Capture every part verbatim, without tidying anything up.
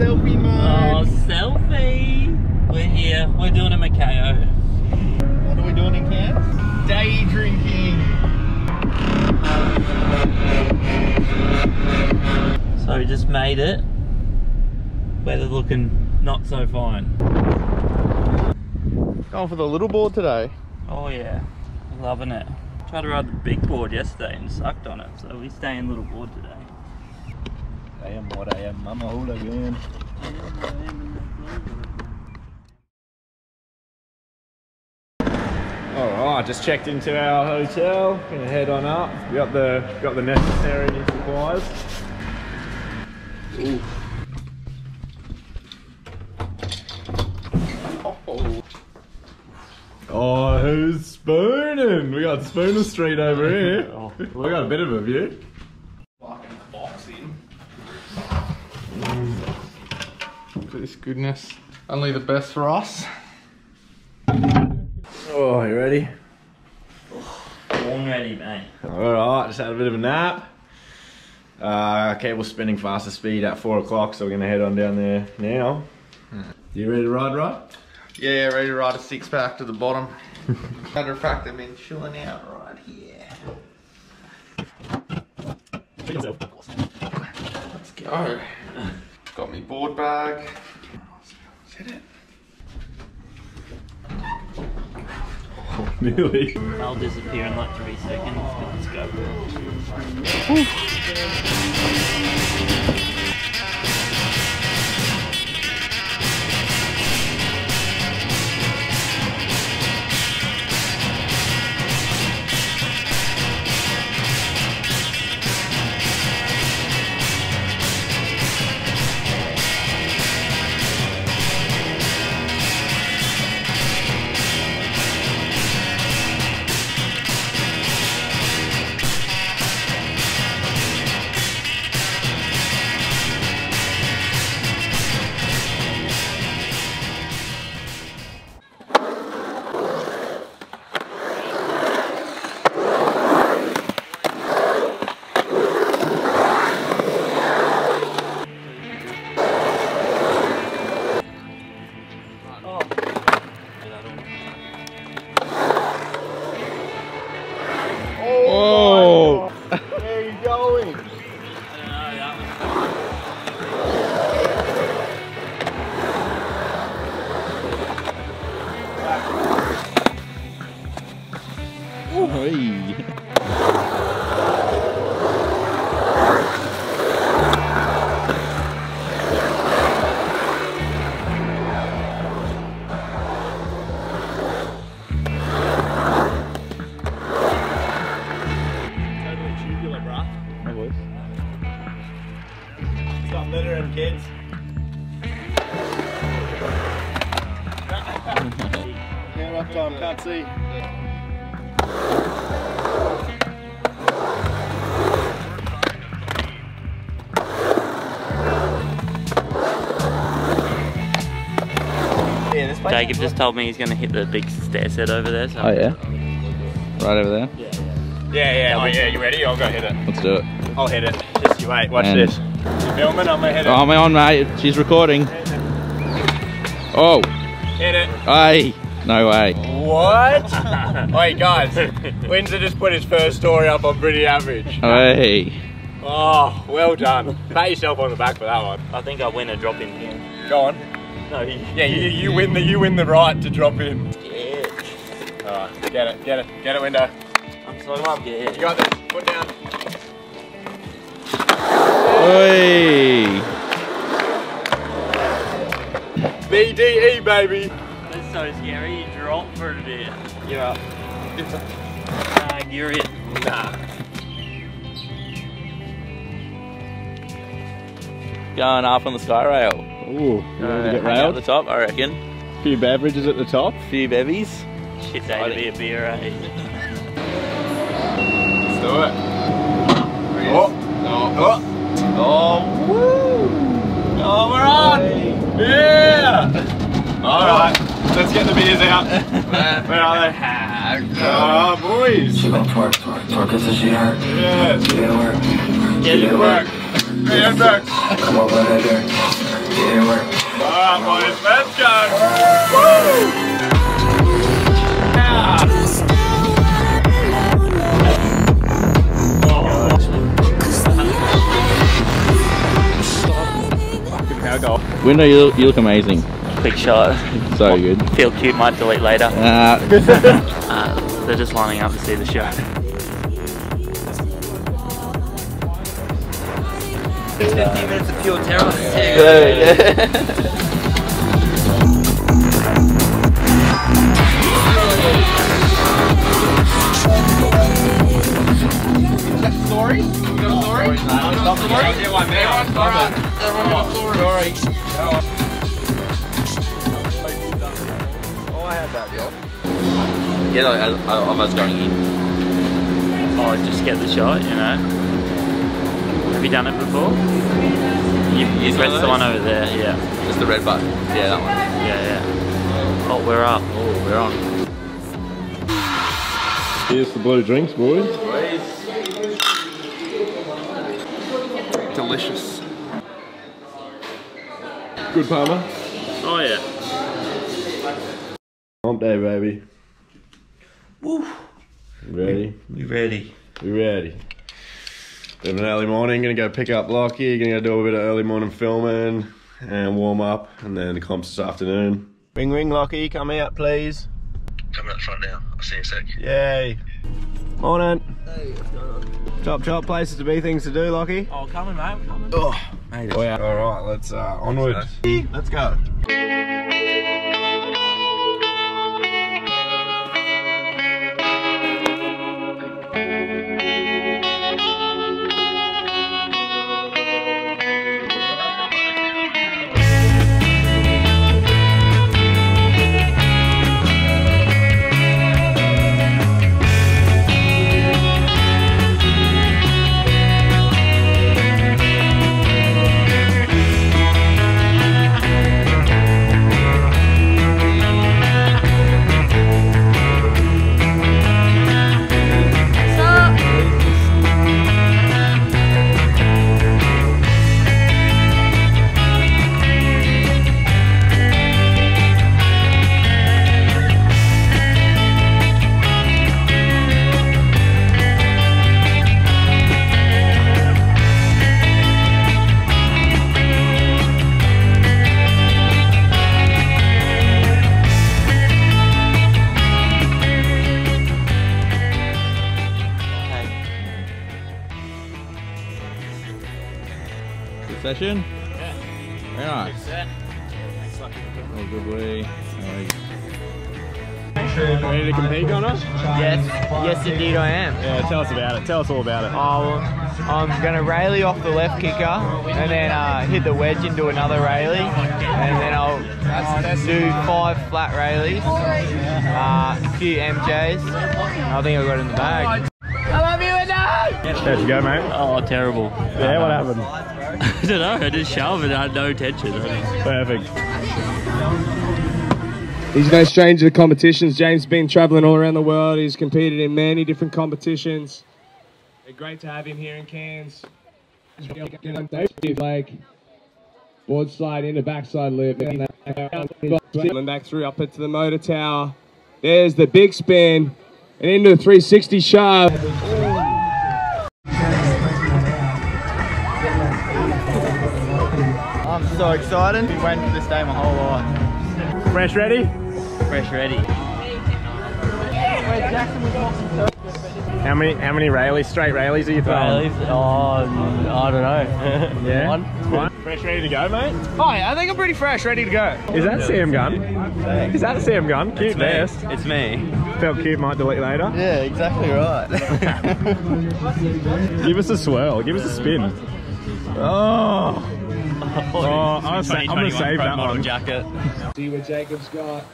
selfie mode. Oh, selfie. We're here. We're doing a Makayo. What are we doing in Cairns? Day drinking. So we just made it. Weather looking not so fine. Going for the little board today. Oh yeah, loving it. Tried to ride the big board yesterday and sucked on it, so we stay in little board today. I am what I am, I'm a hooligan. Alright, just checked into our hotel, gonna head on up. We got the got the necessary supplies. Ooh. Oh, who's spooning? We got Spooner Street over here. Oh, we got a bit of a view. Fucking box in. Look at this goodness. Only the best for us. Oh, you ready? I'm ready, mate. Alright, just had a bit of a nap. Uh, cable's spinning faster speed at four o'clock, so we're going to head on down there now. You ready to ride, right? Yeah, ready to ride a six pack to the bottom. Matter of fact, I've been chilling out right here. Let's go. Got me board bag. Is that it? Oh, nearly. I'll disappear in like three seconds. Let's go. Woo. Jacob just told me he's going to hit the big stair set over there. So. Oh yeah? Right over there? Yeah, yeah. Yeah, yeah. Oh yeah, you ready? I'll go hit it. Let's do it. I'll hit it. Just you wait, watch and this. You filming? I'm going to hit it. Oh, I'm on, mate. She's recording. Oh. Hit it. Hey. No way. What? Hey guys, Windsor just put his first story up on Pretty Average. Hey. Oh, well done. Pat yourself on the back for that one. I think I win a drop in here. Go on. No, he, yeah, you, you win the you win the right to drop in. Yeah. Alright, get it, get it, get it, Window. I'm so up, yeah. You got this, put down. Oi. B D E, baby. That's so scary, you drop for it here. You're up. Nah, you're it. Nah. Going up on the Sky Rail. Ooh, you ready to get railed? At the top, I reckon. A few beverages at the top. A few bevies. Shit's A to be a beer, eh? Let's do it. Oh, oh, oh, oh, woo! Oh, we're on! Yeah! Alright, let's get the beers out. Where are they? Ah, oh, boys! Torque, torque, torque is a sheer. Yes. Get it to work. Get it to work. Get it to work. Come on, brother. get it work. Alright boys, let's go! Woo! Yeah. Oh. Window, you look, you look amazing. Big shot. So good. Feel cute, might delete later. Uh. uh, they're just lining up to see the show. fifteen minutes of pure terror. Yeah. Is that Story? You got a Story? No, no, it's not Story. Everyone, everyone's alright. Everyone got Story. Story. Oh, I had that, yo. Yeah, I, I, I was going in. Oh, just get the shot, you know. Have you done it before? You, you pressed the one over there, yeah. Just the red button. Yeah, that one. Yeah, yeah. Oh, we're up. Oh, we're on. Here's the bloody drinks, boys. Delicious. Good Palmer. Oh, yeah. Hump day, baby. Woo. Ready? We ready. We ready. Bit of an early morning, gonna go pick up Lachie, gonna go do a bit of early morning filming and warm up, and then the comps this afternoon. Ring ring Lachie, come out please. Coming up front now, I'll see you in a sec. Yay. Morning. Hey, what's going on? Chop chop, places to be, things to do, Lachie. Oh, coming mate, we're coming. Oh, mate. Oh, yeah. Alright, let's uh, onward. Let's go. Session? Yeah. Very nice. Oh, good way. Right. Ready to compete on us? Yes. Yes, indeed I am. Yeah, tell us about it. Tell us all about it. Oh, I'm going to rally off the left kicker and then uh, hit the wedge into another rally. And then I'll do five flat rallies, uh, a few M Js. I think I got it in the bag. I love you, Window! How'd you go, mate? Oh, terrible. Yeah, what happened? I don't know, I just shoved it, I had no tension. Perfect. He's no stranger to competitions. James has been travelling all around the world. He's competed in many different competitions. It's great to have him here in Cairns. Like, board slide into backside loop. And back through up into the motor tower. There's the big spin. And into the three sixty sharp. I'm so excited. Been waiting for this day my whole life. Fresh ready? Fresh ready. How many how many railies, straight railies are you throwing? Railies? Oh, I don't know. Yeah? One. One. Fresh ready to go, mate? Oh yeah, I think I'm pretty fresh, ready to go. Is that Sam Gunn? Is that Sam Gunn? Cute vest. It's me. Felt cute, might delete later. Yeah, exactly right. Give us a swirl, give us a spin. Oh. Oh, oh I'm gonna save that one. Jacket. See what Jacob's got.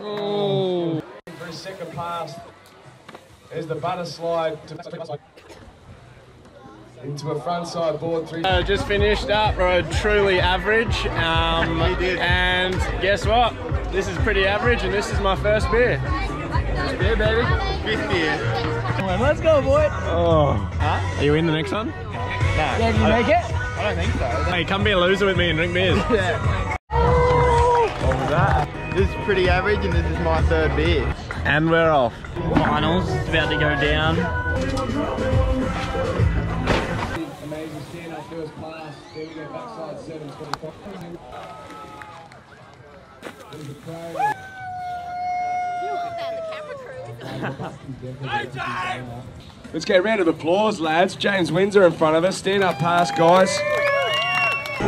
Oh. Very sick a pass. There's the butter slide into a front side board three. Uh, just finished up, rode Truly Average. Um, and guess what? This is Pretty Average, and this is my first beer. First beer, baby. Fifth beer. one. Let's go, boy. Oh. Huh? Are you in the next one? No. no. Yeah, did you make it? I don't think so. Hey, come be a loser with me and drink beers. Yeah. What was that? This is Pretty Average and this is my third beer. And we're off. Finals is about to go down. Amazing stand-up first class. There we go, backside seven twenty-five. Let's get a round of applause, lads. James Windsor in front of us. Stand up pass, guys.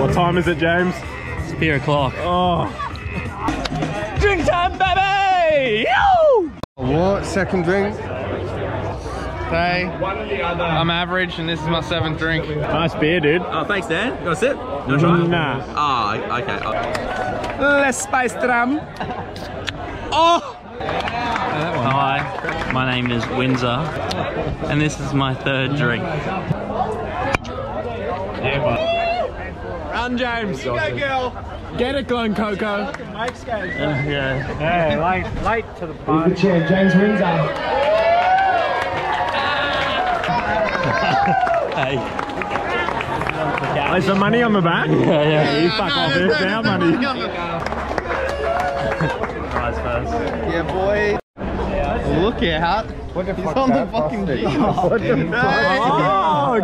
What time is it, James? It's beer o'clock. Oh. Drink time, baby! Yo! What? Second drink? Hey, I'm average and this is my seventh drink. Nice beer, dude. Oh, thanks, Dan. You want a sip? You want to try it? Nah. Oh, okay. Oh. Let's spice drum. Oh! Hi, my name is Windsor, and this is my third drink. Yeah, run, James. Go, girl. Get it, Glen Coco. Mike's game. Yeah, yeah. Late, late to the party. Good chair, James Windsor. Hey. There's some money on the back. Yeah, yeah. You fuck off. There's our money. Nice first. Yeah, boy. Look out! What the He's fuck on the fucking G. Oh, what the fuck? Oh,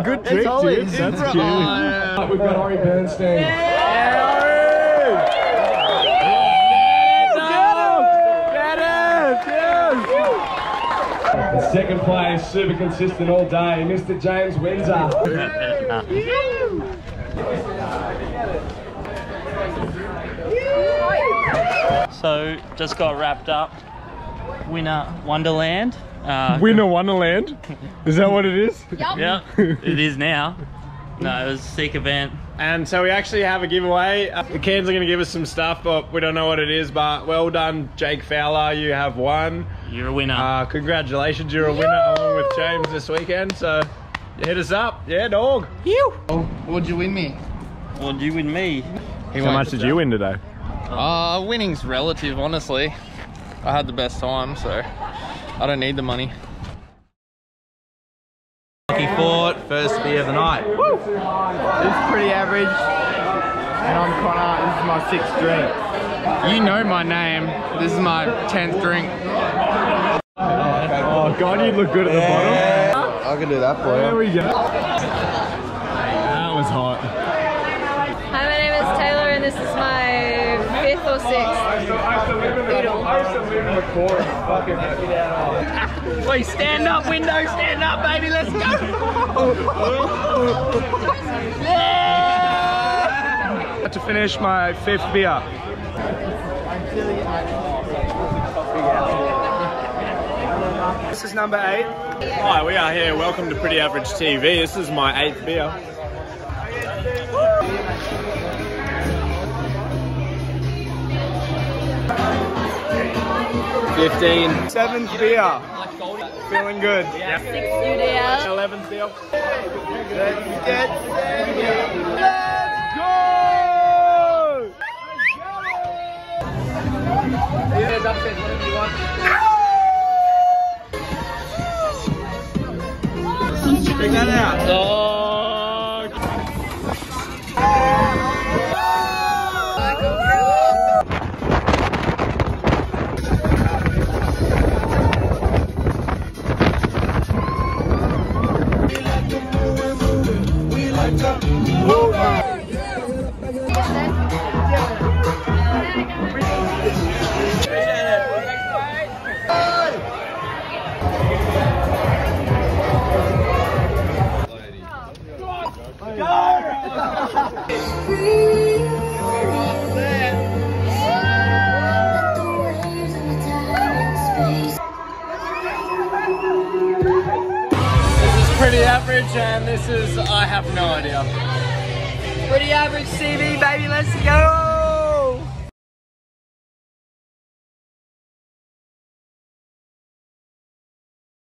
good trick, dude. That's cute. Oh, we've got Ori Bernstein. Yeah, Ori! Get him! Get him! The second play is super consistent all day. Mister James Windsor. So, just got wrapped up. Winter Wonderland. Uh, Winter Wonderland? Is that what it is? Yep. Yeah, it is now. No, it was a sick event. And so we actually have a giveaway. Uh, the Cairns are going to give us some stuff, but we don't know what it is. But well done, Jake Fowler. You have won. You're a winner. Uh, congratulations, you're a winner along with James this weekend. So hit us up. Yeah, dog. You. Oh, what'd you win me? What'd you win me? He How much did you win today? Uh, winning's relative, honestly. I had the best time, so I don't need the money. Lachlan Fort, first beer of the night. Woo! It's Pretty Average, and I'm Connor. This is my sixth drink. You know my name. This is my tenth drink. Oh, God, you look good at the yeah. bottom. I can do that for you. There we go. That was hot. Hi, my name is Taylor, and this is my fifth or sixth. Wait, stand up, Window, stand up, baby, let's go! Yeah! To finish my fifth beer. This is number eight. Hi, we are here. Welcome to Pretty Average T V. This is my eighth beer. fifteen. Seventh beer. Feeling good. Yeah. Sixth beer. Eleventh beer. Let's get it. Let's go! Here's up there. What do you want? Check that out. Oh. Pretty Average, and this is, I have no idea. Pretty Average T V, baby, let's go!